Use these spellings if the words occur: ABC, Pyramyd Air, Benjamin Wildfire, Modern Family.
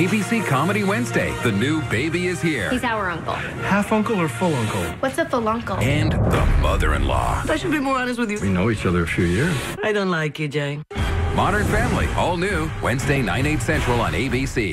ABC Comedy Wednesday. The new baby is here. He's our uncle. Half uncle or full uncle? What's a full uncle? And the mother-in-law. I should be more honest with you. We know each other a few years. I don't like you, Jay. Modern Family, all new, Wednesday, 9/8 Central on ABC.